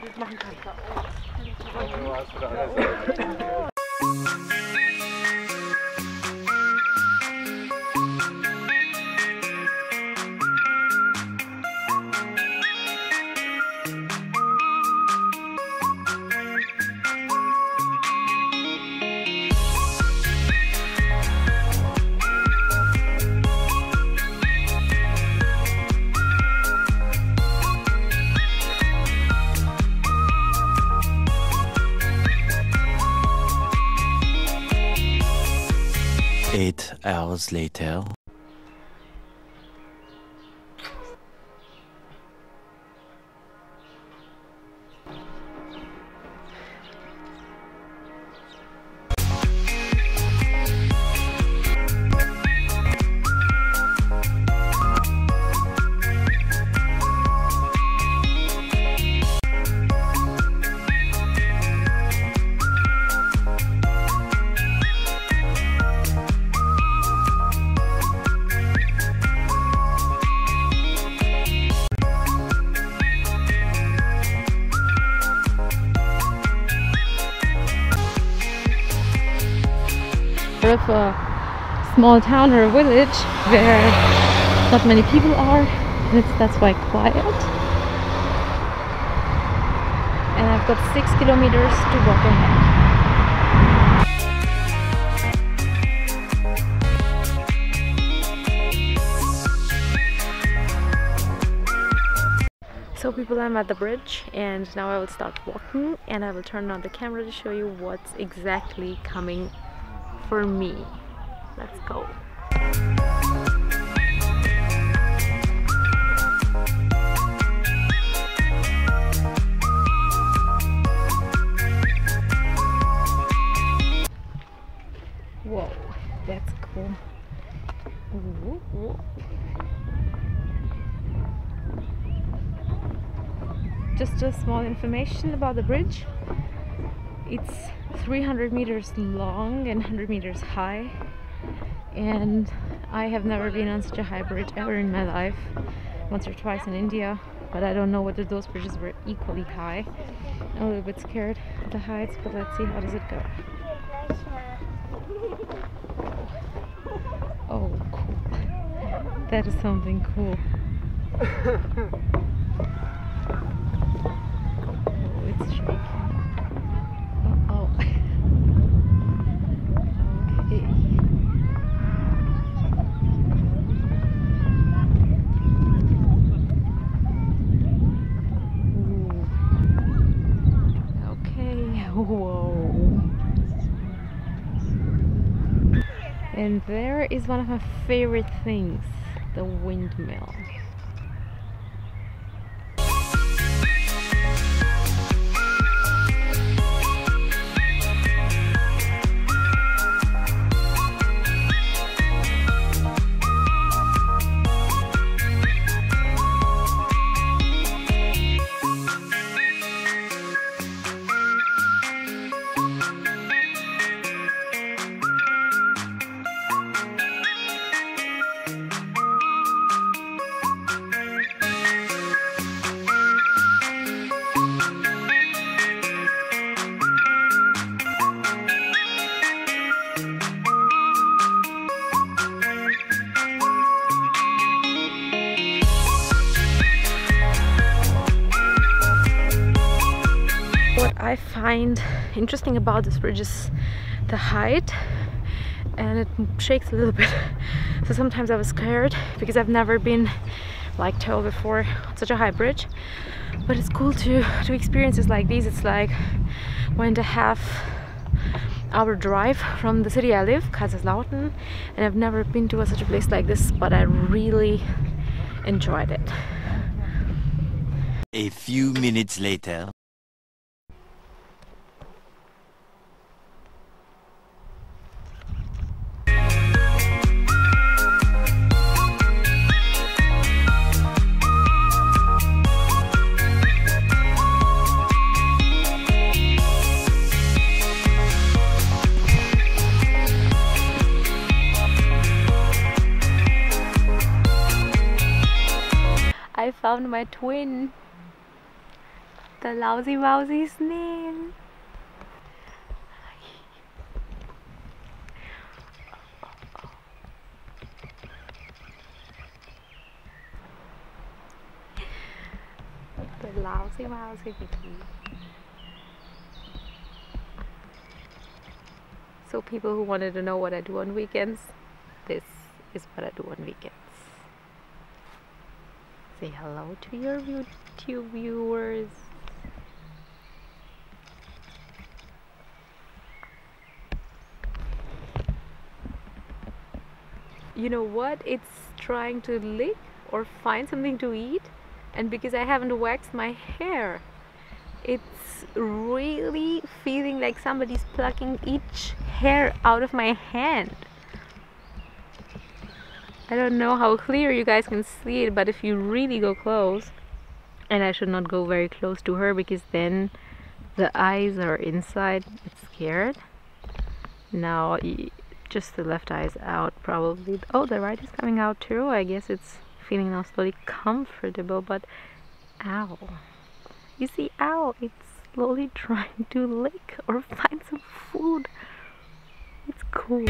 Bild machen kann. Oh, hast du da alles. Hours later. Of a small town or a village where not many people are, that's why quiet. And I've got 6 kilometers to walk ahead. So people, I'm at the bridge and now I will start walking and I will turn on the camera to show you what's exactly coming for me. Let's go. Whoa, that's cool. Ooh. Just a small information about the bridge. It's 300 meters long and 100 meters high, and I have never been on such a high bridge ever in my life. Once or twice in India, but I don't know whether those bridges were equally high. I'm a little bit scared of the heights, but let's see how does it go. Oh, cool. That is something cool. Oh, it's shaking. And there is one of my favorite things, the windmill. I find interesting about this bridge is the height, and it shakes a little bit. So sometimes I was scared because I've never been like tall before on such a high bridge. But it's cool to experiences like these. It's like 1.5 hour drive from the city I live, Kaiserslautern, and I've never been to such a place like this, but I really enjoyed it. A few minutes later. I found my twin. the lousy mousy snail. The lousy mousy bikini. So people who wanted to know what I do on weekends, this is what I do on weekends. Say hello to your YouTube viewers. You know what? It's trying to lick or find something to eat, and because I haven't waxed my hair, it's really feeling like somebody's plucking each hair out of my hand. I don't know how clear you guys can see it, but if you really go close, and I should not go very close to her because then the eyes are inside, it's scared. Now just the left eye is out probably. Oh, the right is coming out too. I guess it's feeling now slowly comfortable, but ow. You see, ow, it's slowly trying to lick or find some food. It's cool.